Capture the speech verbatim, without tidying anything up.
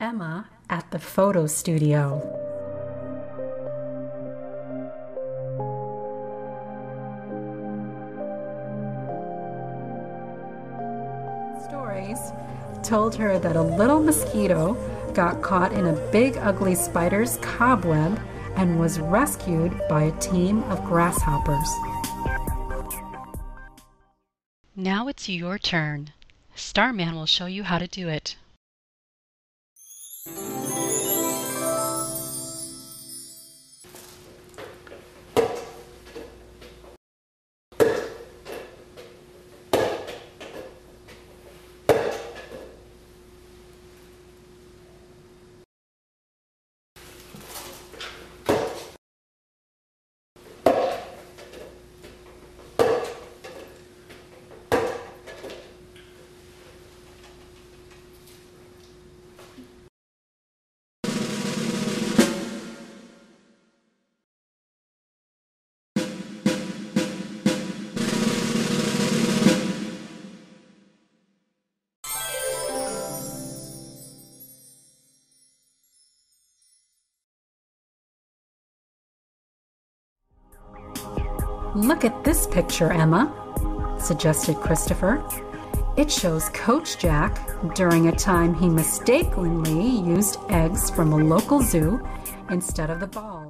Emma at the photo studio. Stories told her that a little mosquito got caught in a big ugly spider's cobweb and was rescued by a team of grasshoppers. Now it's your turn. Starman will show you how to do it. "Look at this picture, Emma," suggested Christopher. "It shows Coach Jack during a time he mistakenly used eggs from a local zoo instead of the balls."